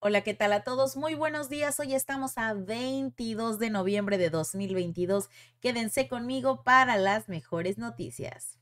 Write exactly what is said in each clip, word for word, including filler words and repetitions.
Hola, ¿qué tal a todos? Muy buenos días. Hoy estamos a veintidós de noviembre de dos mil veintidós. Quédense conmigo para las mejores noticias.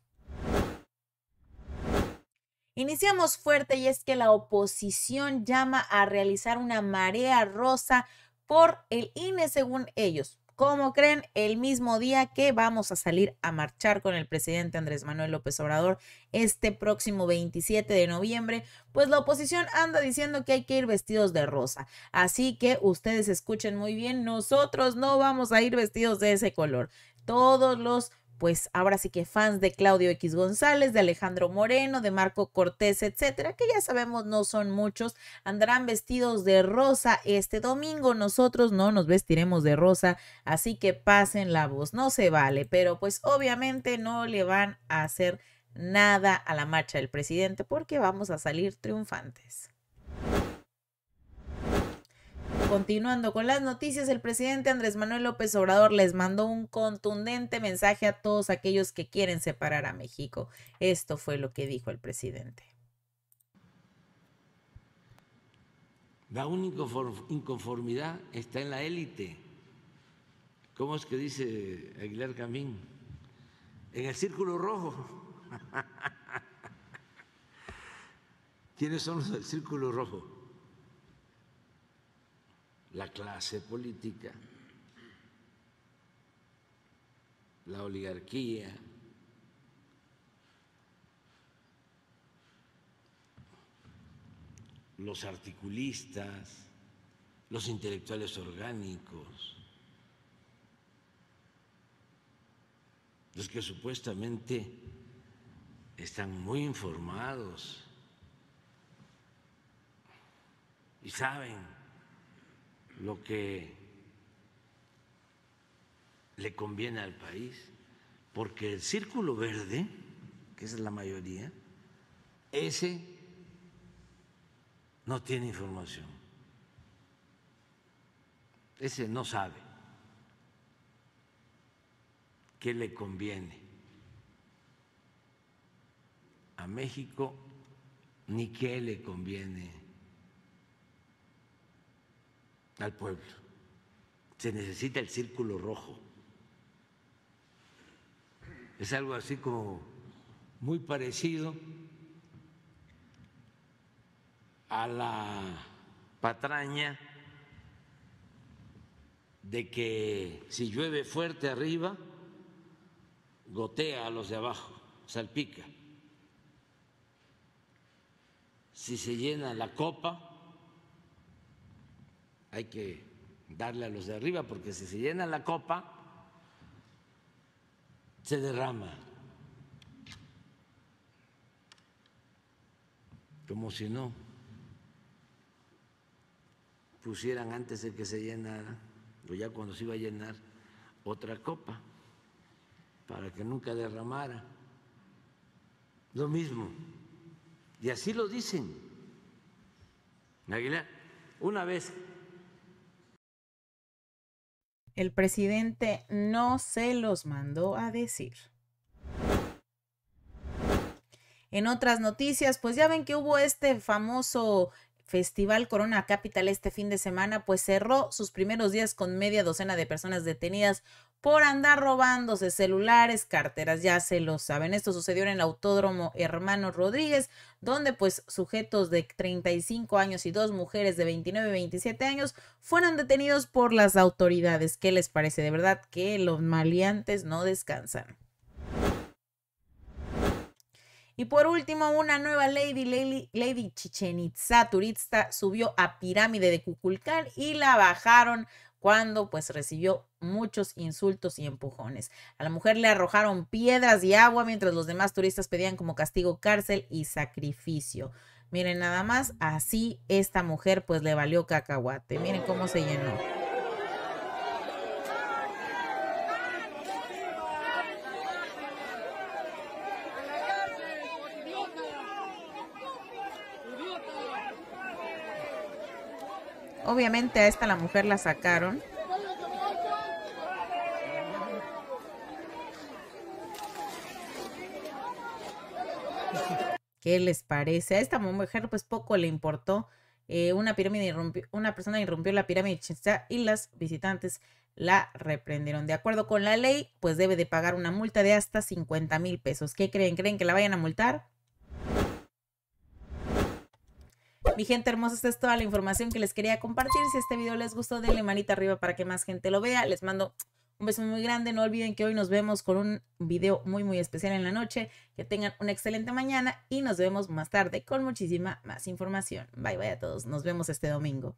Iniciamos fuerte y es que la oposición llama a realizar una marea rosa por el I N E, según ellos. ¿Cómo creen? El mismo día que vamos a salir a marchar con el presidente Andrés Manuel López Obrador este próximo veintisiete de noviembre, pues la oposición anda diciendo que hay que ir vestidos de rosa. Así que ustedes escuchen muy bien, nosotros no vamos a ir vestidos de ese color. Todos los, pues ahora sí que fans de Claudio X González, de Alejandro Moreno, de Marco Cortés, etcétera, que ya sabemos no son muchos, andarán vestidos de rosa este domingo. Nosotros no nos vestiremos de rosa, así que pasen la voz, no se vale, pero pues obviamente no le van a hacer nada a la marcha del presidente porque vamos a salir triunfantes. Continuando con las noticias, el presidente Andrés Manuel López Obrador les mandó un contundente mensaje a todos aquellos que quieren separar a México. Esto fue lo que dijo el presidente. La única inconformidad está en la élite. ¿Cómo es que dice Aguilar Camín? En el círculo rojo. ¿Quiénes son los del círculo rojo? La clase política, la oligarquía, los articulistas, los intelectuales orgánicos, los que supuestamente están muy informados y saben lo que le conviene al país, porque el círculo verde, que es la mayoría, ese no tiene información, ese no sabe qué le conviene a México ni qué le conviene al pueblo. Se necesita el círculo rojo. Es algo así como muy parecido a la patraña de que si llueve fuerte arriba, gotea a los de abajo, salpica. Si se llena la copa, hay que darle a los de arriba, porque si se llena la copa, se derrama. Como si no pusieran antes de que se llenara, o ya cuando se iba a llenar, otra copa, para que nunca derramara. Lo mismo. Y así lo dicen. Aguilar, una vez... El presidente no se los mandó a decir. En otras noticias, pues ya ven que hubo este famoso festival Corona Capital este fin de semana, pues cerró sus primeros días con media docena de personas detenidas por andar robándose celulares, carteras, ya se lo saben. Esto sucedió en el Autódromo Hermano Rodríguez, donde pues sujetos de treinta y cinco años y dos mujeres de veintinueve y veintisiete años fueron detenidos por las autoridades. ¿Qué les parece? De verdad que los maleantes no descansan. Y por último, una nueva Lady, Lady, Lady Chichen Itza turista subió a Pirámide de Cuculcán y la bajaron cuando pues recibió muchos insultos y empujones. A la mujer le arrojaron piedras y agua mientras los demás turistas pedían como castigo cárcel y sacrificio. Miren nada más, así esta mujer pues le valió cacahuate. Miren cómo se llenó. Obviamente a esta la mujer la sacaron. ¿Qué les parece? A esta mujer pues poco le importó eh, una, pirámide irrumpió, una persona irrumpió la pirámide de Chichen Itza y las visitantes la reprendieron. De acuerdo con la ley, pues debe de pagar una multa de hasta cincuenta mil pesos. ¿Qué creen? ¿Creen que la vayan a multar? Mi gente hermosa, esta es toda la información que les quería compartir. Si este video les gustó, denle manita arriba para que más gente lo vea. Les mando un beso muy grande. No olviden que hoy nos vemos con un video muy, muy especial en la noche. Que tengan una excelente mañana y nos vemos más tarde con muchísima más información. Bye, bye a todos. Nos vemos este domingo.